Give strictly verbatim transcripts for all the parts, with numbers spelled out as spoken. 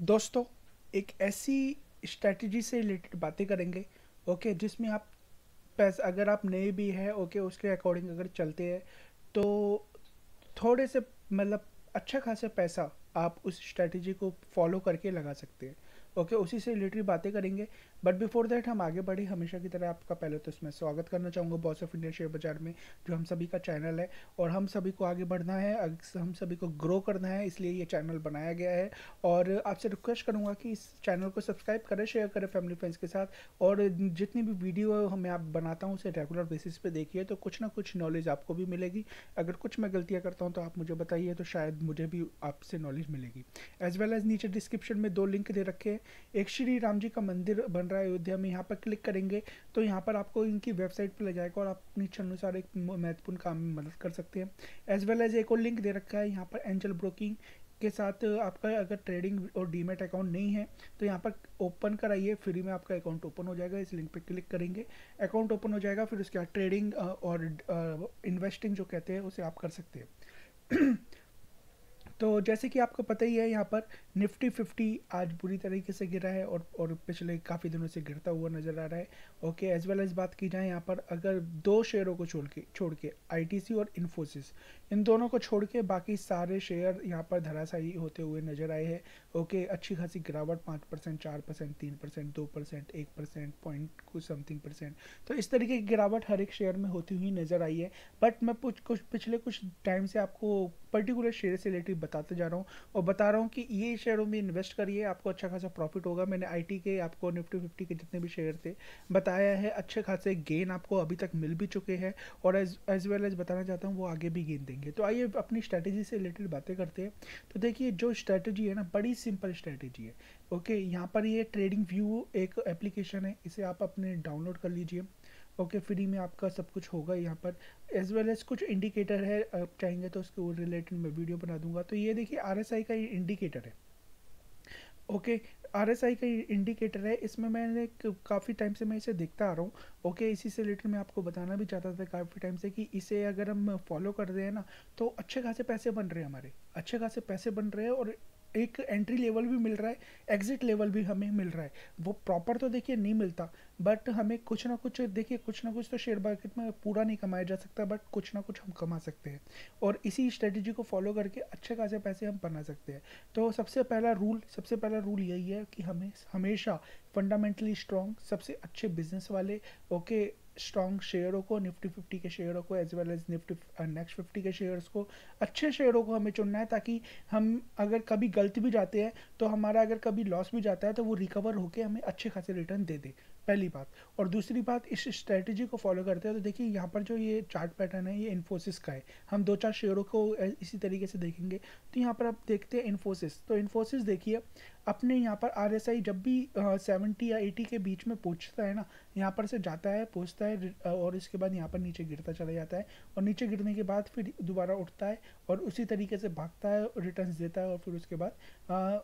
दोस्तों एक ऐसी स्ट्रैटेजी से रिलेटेड बातें करेंगे ओके, जिसमें आप पैसा अगर आप नए भी हैं ओके उसके अकॉर्डिंग अगर चलते हैं तो थोड़े से मतलब अच्छा खासा पैसा आप उस स्ट्रैटेजी को फॉलो करके लगा सकते हैं ओके okay, उसी से रिलेटेड बातें करेंगे। बट बिफोर दैट हम आगे बढ़े, हमेशा की तरह आपका पहले तो इसमें स्वागत करना चाहूँगा बॉस ऑफ इंडिया शेयर बाज़ार में, जो हम सभी का चैनल है और हम सभी को आगे बढ़ना है, हम सभी को ग्रो करना है, इसलिए ये चैनल बनाया गया है। और आपसे रिक्वेस्ट करूँगा कि इस चैनल को सब्सक्राइब करें, शेयर करें फैमिली फ्रेंड्स के साथ, और जितनी भी वीडियो हमें आप बनाता हूँ उसे रेगुलर बेसिस पर देखिए, तो कुछ ना कुछ नॉलेज आपको भी मिलेगी। अगर कुछ मैं गलतियाँ करता हूँ तो आप मुझे बताइए, तो शायद मुझे भी आपसे नॉलेज मिलेगी। एज वेल एज नीचे डिस्क्रिप्शन में दो लिंक दे रखे हैं, एक श्री राम जी का मंदिर बन रहा है अयोध्या में, यहाँ पर क्लिक करेंगे तो यहाँ पर आपको इनकी वेबसाइट पर ले जाएगा और आप अपनी इच्छा अनुसार एक महत्वपूर्ण काम में मदद कर सकते हैं। एज वेल एज एक और लिंक दे रखा है, यहाँ पर एंजल ब्रोकिंग के साथ आपका अगर ट्रेडिंग और डीमेट अकाउंट नहीं है तो यहाँ पर ओपन कराइए, फ्री में आपका अकाउंट ओपन हो जाएगा। इस लिंक पे क्लिक करेंगे, अकाउंट ओपन हो जाएगा, फिर उसके बाद ट्रेडिंग और इन्वेस्टिंग जो कहते हैं उसे आप कर सकते हैं। तो जैसे कि आपको पता ही है, यहाँ पर निफ्टी फिफ्टी आज बुरी तरीके से गिरा है और और पिछले काफ़ी दिनों से गिरता हुआ नज़र आ रहा है ओके। एज वेल एज बात की जाए यहाँ पर अगर दो शेयरों को छोड़ के छोड़ के आईटीसी और इन्फोसिस, इन दोनों को छोड़ के बाकी सारे शेयर यहाँ पर धराशायी होते हुए नज़र आए हैं ओके। अच्छी खासी गिरावट पाँच परसेंट, चार परसेंट, तीन परसेंट, दो परसेंट, एक परसेंट, पॉइंट कुछ समथिंग परसेंट, तो इस तरीके की गिरावट हर एक शेयर में होती हुई नज़र आई है। बट मैं कुछ पिछले कुछ टाइम से आपको पर्टिकुलर शेयर से रिलेटेड बताते जा रहा हूँ और बता रहा हूँ कि ये शेयरों में इन्वेस्ट करिए, आपको अच्छा खासा प्रॉफिट होगा। मैंने आईटी के आपको निफ्टी फिफ्टी के जितने भी शेयर थे बताया है, अच्छे खासे गेन आपको अभी तक मिल भी चुके हैं और एज वेल एज बताना चाहता हूँ वो आगे भी गेन देंगे। तो आइए अपनी स्ट्रैटेजी से रिलेटेड बातें करते हैं। तो देखिए जो स्ट्रैटेजी है ना, बड़ी सिंपल स्ट्रैटेजी है ओके। यहाँ पर ये ट्रेडिंग व्यू एक एप्लीकेशन है, इसे आप अपने डाउनलोड कर लीजिए ओके, फ्री में आपका सब कुछ होगा। यहाँ पर एज वेल एज कुछ इंडिकेटर है, आप चाहेंगे तो उसके रिलेटेड मैं वीडियो बना दूंगा। तो ये देखिए आरएसआई का ये इंडिकेटर है ओके, आरएसआई का इंडिकेटर है। इसमें मैंने काफ़ी टाइम से मैं इसे देखता आ रहा हूँ ओके, इसी से रिलेटेड मैं आपको बताना भी चाहता था काफ़ी टाइम से कि इसे अगर हम फॉलो कर रहे हैं ना तो अच्छे खासे पैसे बन रहे हैं हमारे, अच्छे खासे पैसे बन रहे हैं और एक एंट्री लेवल भी मिल रहा है, एग्जिट लेवल भी हमें मिल रहा है। वो प्रॉपर तो देखिए नहीं मिलता बट हमें कुछ ना कुछ देखिए कुछ ना कुछ तो शेयर मार्केट में पूरा नहीं कमाया जा सकता बट कुछ ना कुछ हम कमा सकते हैं और इसी स्ट्रेटजी को फॉलो करके अच्छे खासे पैसे हम बना सकते हैं। तो सबसे पहला रूल सबसे पहला रूल यही है कि हमें हमेशा फंडामेंटली स्ट्रॉन्ग, सबसे अच्छे बिजनेस वाले ओके स्ट्रॉन्ग शेयरों को, निफ्टी फिफ्टी के शेयरों को as well as Nifty next fifty के शेयर्स को, अच्छे शेयरों को हमें चुनना है ताकि हम अगर कभी गलती भी जाते हैं तो हमारा अगर कभी लॉस भी जाता है तो वो रिकवर होके हमें अच्छे खासे रिटर्न दे दे, पहली बात। और दूसरी बात, इस स्ट्रैटेजी को फॉलो करते हैं तो देखिए यहाँ पर जो ये चार्ट पैटर्न है ये इन्फोसिस का है। हम दो चार शेयरों को इसी तरीके से देखेंगे तो यहाँ पर आप देखते हैं इन्फोसिस, तो इन्फोसिस देखिए अपने यहाँ पर आरएसआई जब भी सेवेंटी या एटी के बीच में पहुँचता है ना, यहाँ पर से जाता है, पहुँचता है और इसके बाद यहाँ पर नीचे गिरता चला जाता है और नीचे गिरने के बाद फिर दोबारा उठता है और उसी तरीके से भागता है, रिटर्न देता है और फिर उसके बाद आ,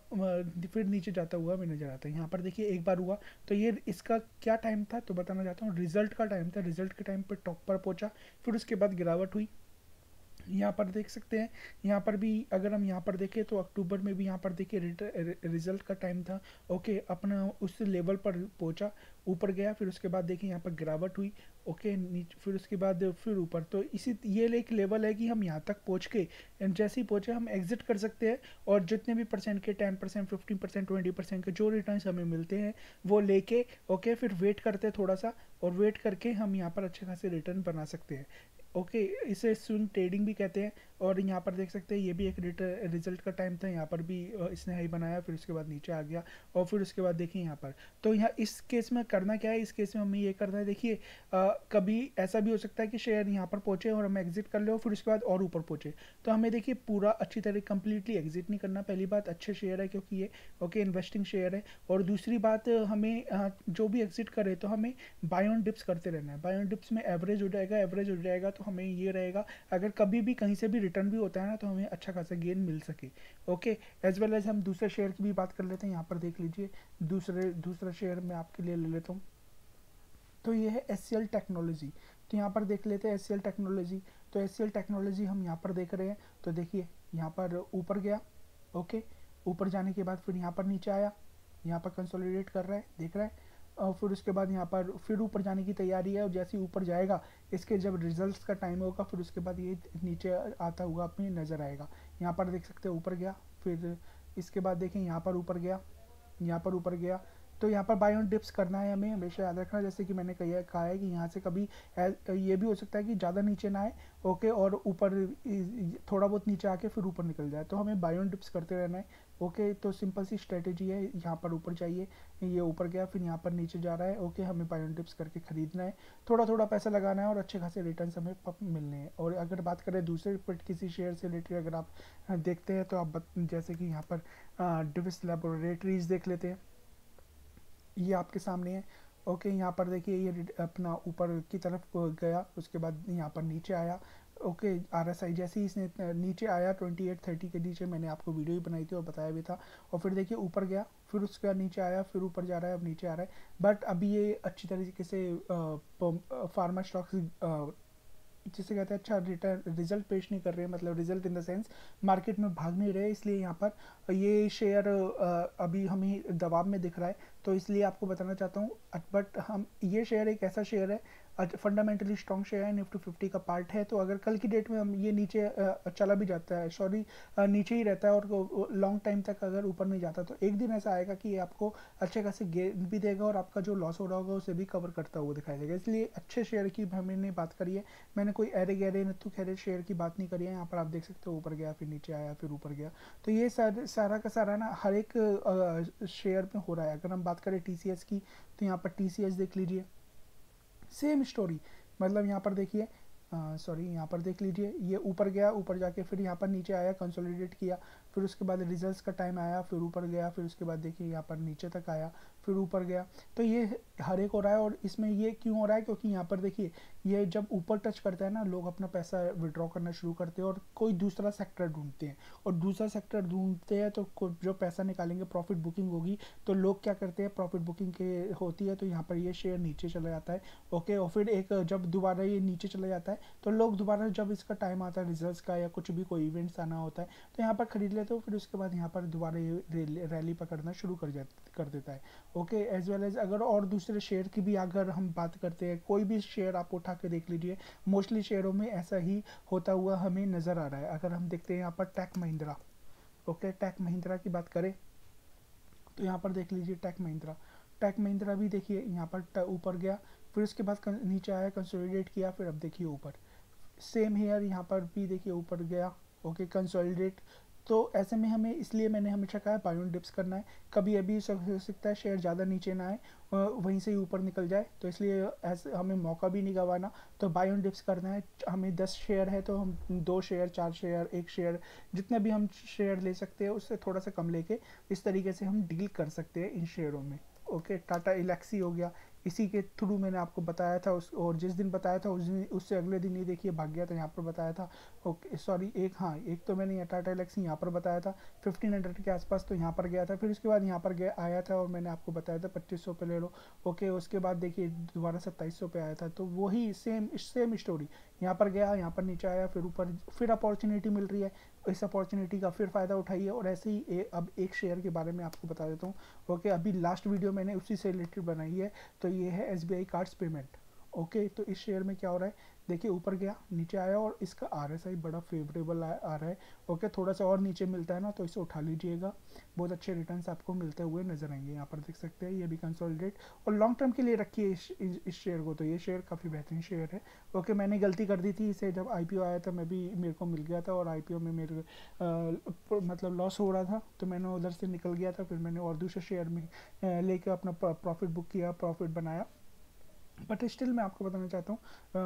फिर नीचे जाता हुआ हमें नजर आता है। यहाँ पर देखिए एक बार हुआ तो ये इसका क्या टाइम था तो बताना चाहता हूँ, रिजल्ट का टाइम था, रिजल्ट के टाइम पर टॉप पर पहुँचा, फिर उसके बाद गिरावट हुई। यहाँ पर देख सकते हैं, यहाँ पर भी अगर हम यहाँ पर देखें तो अक्टूबर में भी यहाँ पर देखिए रिजल्ट का टाइम था ओके, अपना उस लेवल पर पहुँचा, ऊपर गया, फिर उसके बाद देखिए यहाँ पर गिरावट हुई ओके, नीचे फिर उसके बाद फिर ऊपर। तो इसी ये एक लेवल है कि हम यहाँ तक पहुँच के जैसे ही पहुँचे हम एग्जिट कर सकते हैं और जितने भी परसेंट के ten percent, fifteen percent, twenty percent के जो रिटर्न्स हमें मिलते हैं वो लेके ओके फिर वेट करते हैं थोड़ा सा और वेट करके हम यहाँ पर अच्छे खासे रिटर्न बना सकते हैं ओके। इसे स्विंग ट्रेडिंग भी कहते हैं और यहाँ पर देख सकते हैं ये भी एक रिजल्ट का टाइम था, यहाँ पर भी इसने हाई बनाया फिर उसके बाद नीचे आ गया और फिर उसके बाद देखिए यहाँ पर। तो यहाँ इस केस में करना क्या है, इस केस में हमें ये करना है, देखिए कभी ऐसा भी हो सकता है कि शेयर यहाँ पर पहुँचे और हम एग्जिट कर ले और फिर उसके बाद और ऊपर पहुँचे, तो हमें देखिए पूरा अच्छी तरह कम्प्लीटली एग्जिट नहीं करना, पहली बात। अच्छे शेयर है क्योंकि ये ओके इन्वेस्टिंग शेयर है और दूसरी बात हमें जो भी एग्जिट करे तो हमें बाय ऑन डिप्स करते रहना है, बाय ऑन डिप्स में एवरेज हो जाएगा, एवरेज हो जाएगा तो हमें ये रहेगा अगर कभी भी कहीं से भी रिटर्न भी होता है ना तो हमें अच्छा खासा गेन मिल सके ओके। एज वेल एज हम दूसरे शेयर की भी बात कर लेते हैं, यहाँ पर देख लीजिए दूसरे दूसरा शेयर मैं आपके लिए ले लेता हूँ, तो ये है एस सी एल टेक्नोलॉजी। तो यहाँ पर देख लेते हैं एस सी एल टेक्नोलॉजी, तो एस सी एल टेक्नोलॉजी हम यहाँ पर देख रहे हैं तो देखिए यहाँ पर ऊपर गया ओके, ऊपर जाने के बाद फिर यहाँ पर नीचे आया, यहाँ पर कंसोलिडेट कर रहा है, देख रहा है, और फिर उसके बाद यहाँ पर फिर ऊपर जाने की तैयारी है। और जैसे ही ऊपर जाएगा, इसके जब रिजल्ट्स का टाइम होगा, फिर उसके बाद ये नीचे आता हुआ अपनी नज़र आएगा। यहाँ पर देख सकते हैं ऊपर गया, फिर इसके बाद देखें यहाँ पर ऊपर गया, यहाँ पर ऊपर गया। तो यहाँ पर बाय ऑन डिप्स करना है हमें, हमेशा याद रखना। जैसे कि मैंने कहा है कि यहाँ से कभी ये भी हो सकता है कि ज़्यादा नीचे ना आए, ओके, और ऊपर थोड़ा बहुत नीचे आके फिर ऊपर निकल जाए, तो हमें बाय ऑन डिप्स करते रहना है, ओके। तो सिंपल सी स्ट्रेटेजी है, यहाँ पर ऊपर चाहिए, ये ऊपर गया, फिर यहाँ पर नीचे जा रहा है, ओके, हमें बाय ऑन डिप्स करके ख़रीदना है, थोड़ा थोड़ा पैसा लगाना है और अच्छे खासे रिटर्न हमें मिलने हैं। और अगर बात करें दूसरे किसी शेयर से रिलेटेड, अगर आप देखते हैं तो आप जैसे कि यहाँ पर डिविस लैबोरेटरीज देख लेते हैं, ये आपके सामने है, ओके। यहाँ पर देखिए ये अपना ऊपर की तरफ गया, उसके बाद यहाँ पर नीचे आया, ओके। आरएसआई जैसे ही इसने नीचे आया अट्ठाईस तीस के नीचे, मैंने आपको वीडियो भी बनाई थी और बताया भी था। और फिर देखिए ऊपर गया, फिर उसका नीचे आया, फिर ऊपर जा रहा है, अब नीचे आ रहा है। बट अभी ये अच्छी तरीके से फार्मा स्टॉक्स जिसे कहते हैं अच्छा रिटर्न रिजल्ट पेश नहीं कर रहे हैं, मतलब result in the sense market में भाग नहीं रहे, इसलिए यहाँ पर ये शेयर अभी हमें दबाव में दिख रहा है। तो इसलिए आपको बताना चाहता हूँ, बट हम ये शेयर एक ऐसा शेयर है, फंडामेंटली स्ट्रॉन्ग शेयर है, निफ्टी फिफ्टी का पार्ट है। तो अगर कल की डेट में हम ये नीचे चला भी जाता है, सॉरी नीचे ही रहता है और लॉन्ग टाइम तक अगर ऊपर नहीं जाता, तो एक दिन ऐसा आएगा कि ये आपको अच्छे खासे गेन भी देगा और आपका जो लॉस हो रहा होगा उसे भी कवर करता हुआ दिखाई देगा। इसलिए अच्छे शेयर की हमने बात करी है, मैंने कोई अरे गहरे नत्थु खैरे शेयर की बात नहीं करी है। यहाँ पर आप देख सकते हो ऊपर गया, फिर नीचे आया, फिर ऊपर गया। तो ये सारा का सारा ना हर एक शेयर में हो रहा है। अगर हम बात करें टीसीएस की, तो यहाँ पर टीसीएस देख लीजिए, सेम स्टोरी, मतलब यहाँ पर देखिए, सॉरी यहाँ पर देख लीजिए, ये ऊपर गया, ऊपर जाके फिर यहाँ पर नीचे आया, कंसोलिडेट किया, फिर उसके बाद रिजल्ट्स का टाइम आया, फिर ऊपर गया, फिर उसके बाद देखिए यहाँ पर नीचे तक आया, फिर ऊपर गया। तो ये हर एक हो रहा है। और इसमें ये क्यों हो रहा है, क्योंकि यहाँ पर देखिए ये जब ऊपर टच करता है ना, लोग अपना पैसा विड्रॉ करना शुरू करते हैं और कोई दूसरा सेक्टर ढूंढते हैं, और दूसरा सेक्टर ढूंढते हैं तो जो पैसा निकालेंगे, प्रॉफिट बुकिंग होगी, तो लोग क्या करते हैं, प्रॉफिट बुकिंग के होती है तो यहाँ पर ये शेयर नीचे चला जाता है, ओके। और फिर एक जब दोबारा ये नीचे चला जाता है तो लोग दोबारा जब इसका टाइम आता है रिजल्ट्स का या कुछ भी कोई इवेंट्स आना होता है तो यहाँ पर खरीद लेते हो, फिर उसके बाद यहाँ पर दोबारा ये रैली पकड़ना शुरू कर जाता कर देता है, ओके। एज वेल एज अगर और दूसरे शेयर की भी अगर हम बात करते हैं, कोई भी शेयर आप उठा के देख लीजिए, मोस्टली शेयरों में ऐसा ही होता हुआ हमें नज़र आ रहा है। अगर हम देखते हैं यहाँ पर Tech Mahindra, okay, Tech Mahindra की बात करें तो यहाँ पर देख लीजिए टेक महिंद्रा, टेक महिंद्रा भी देखिए यहाँ पर ऊपर गया, फिर उसके बाद नीचे आया, कंसोलिडेट किया, फिर अब देखिए ऊपर, सेम हेयर यहाँ पर भी देखिए ऊपर गया, ओके, कंसोलिडेट। तो ऐसे में हमें, इसलिए मैंने हमेशा कहा है बाय ऑन डिप्स करना है, कभी अभी हो सकता है शेयर ज़्यादा नीचे ना आए, वहीं से ही ऊपर निकल जाए, तो इसलिए ऐसे हमें मौका भी नहीं गंवाना, तो बाय ऑन डिप्स करना है। हमें दस शेयर है तो हम दो शेयर, चार शेयर, एक शेयर, जितने भी हम शेयर ले सकते हैं उससे थोड़ा सा कम लेके इस तरीके से हम डील कर सकते हैं इन शेयरों में, ओके। टाटा एलेक्सी हो गया, इसी के थ्रू मैंने आपको बताया था उस, और जिस दिन बताया था उस दिन उससे अगले दिन ये देखिए भाग गया था, यहाँ पर बताया था, ओके, सॉरी एक हाँ एक तो मैंने टाटा एलेक्सी यहाँ पर बताया था फिफ्टीन हंड्रेड के आसपास, तो यहाँ पर गया था, फिर उसके बाद यहाँ पर गया आया था और मैंने आपको बताया था पच्चीस सौ पे ले लो, ओके। उसके बाद देखिए दोबारा सत्ताईस सौ पे आया था, तो वही सेम सेम स्टोरी, यहाँ पर गया, यहाँ पर नीचे आया, फिर ऊपर, फिर अपॉर्चुनिटी मिल रही है, इस अपॉर्चुनिटी का फिर फ़ायदा उठाइए। और ऐसे ही ए, अब एक शेयर के बारे में आपको बता देता हूँ, ओके। अभी लास्ट वीडियो मैंने उसी से रिलेटेड बनाई है, तो ये है एसबीआई कार्ड्स पेमेंट, ओके। तो इस शेयर में क्या हो रहा है, देखिए ऊपर गया, नीचे आया, और इसका आरएसआई बड़ा फेवरेबल आ, आ रहा है, ओके। थोड़ा सा और नीचे मिलता है ना तो इसे उठा लीजिएगा, बहुत अच्छे रिटर्न्स आपको मिलते हुए नजर आएंगे। यहाँ पर देख सकते हैं ये भी कंसोलिडेट, और लॉन्ग टर्म के लिए रखिए इस, इस, इस शेयर को, तो ये शेयर काफ़ी बेहतरीन शेयर है, ओके। मैंने गलती कर दी थी, इसे जब आईपीओ आया था मैं भी, मेरे को मिल गया था और आईपीओ में मेरे आ, मतलब लॉस हो रहा था, तो मैंने उधर से निकल गया था, फिर मैंने और दूसरे शेयर में लेकर अपना प्रॉफिट बुक किया, प्रॉफिट बनाया। बट स्टिल मैं आपको बताना चाहता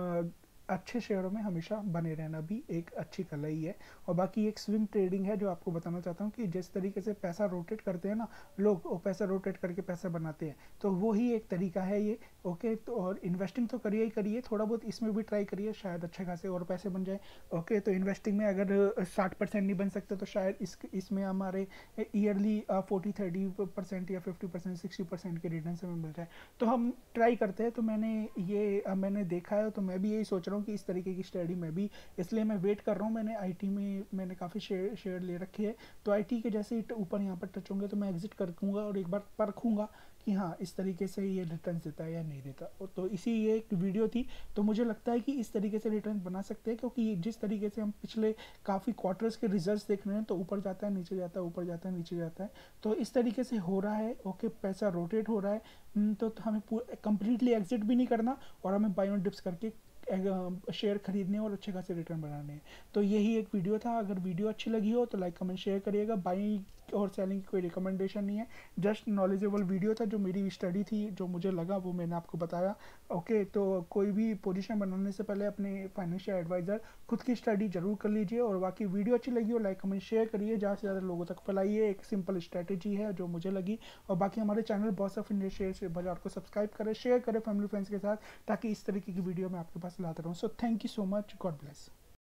हूँ अच्छे शेयरों में हमेशा बने रहना भी एक अच्छी कला ही है। और बाकी एक स्विंग ट्रेडिंग है जो आपको बताना चाहता हूँ कि जिस तरीके से पैसा रोटेट करते हैं ना लोग, वो पैसा रोटेट करके पैसा बनाते हैं, तो वो ही एक तरीका है ये, ओके। तो और इन्वेस्टिंग तो करिए ही करिए, थोड़ा बहुत इसमें भी ट्राई करिए, शायद अच्छे खासे और पैसे बन जाए, ओके। तो इन्वेस्टिंग में अगर साठ परसेंट नहीं बन सकते तो शायद इस इसमें हमारे ईयरली फोर्टी थर्टी परसेंट या फिफ्टी परसेंट सिक्सटी परसेंट के रिटर्न हमें मिल जाए तो हम ट्राई करते हैं। तो मैंने ये मैंने देखा है तो मैं भी यही सोच रहा रहा हूँ कि इस तरीके की स्टडी में भी, इसलिए मैं वेट कर रहा हूँ। मैंने आईटी में मैंने काफ़ी शेयर शेयर ले रखे हैं, तो आईटी के जैसे ही ऊपर यहाँ पर टच होंगे तो मैं एग्जिट कर दूँगा और एक बार परखूँगा कि हाँ इस तरीके से ये रिटर्न देता है या नहीं देता। तो इसी ये एक वीडियो थी, तो मुझे लगता है कि इस तरीके से रिटर्न बना सकते हैं, क्योंकि जिस तरीके से हम पिछले काफ़ी क्वार्टर्स के रिजल्ट्स देख रहे हैं तो ऊपर जाता है नीचे जाता है ऊपर जाता है नीचे जाता है, तो इस तरीके से हो रहा है। ओके, पैसा रोटेट हो रहा है, तो हमें कम्प्लीटली एग्जिट भी नहीं करना और हमें बाय ऑन डिप्स करके शेयर खरीदने और अच्छे खासे रिटर्न बनाने हैं। तो यही एक वीडियो था, अगर वीडियो अच्छी लगी हो तो लाइक कमेंट शेयर करिएगा। बाइंग और सेलिंग की कोई रिकमेंडेशन नहीं है, जस्ट नॉलेजेबल वीडियो था, जो मेरी स्टडी थी जो मुझे लगा वो मैंने आपको बताया। ओके, तो कोई भी पोजीशन बनाने से पहले अपने फाइनेंशियल एडवाइज़र खुद की स्टडी जरूर कर लीजिए। और बाकी वीडियो अच्छी लगी हो लाइक कमेंट शेयर करिए, ज़्यादा से ज़्यादा लोगों तक फैलाइए। एक सिंपल स्ट्रैटेजी है जो मुझे लगी, और बाकी हमारे channel boss of India share Bazaar को सब्सक्राइब करें, शेयर करें फैमिली फ्रेंड्स के साथ, ताकि इस तरीके की वीडियो मैं आपके पास लाता रहूँ। So thank you so much, God bless.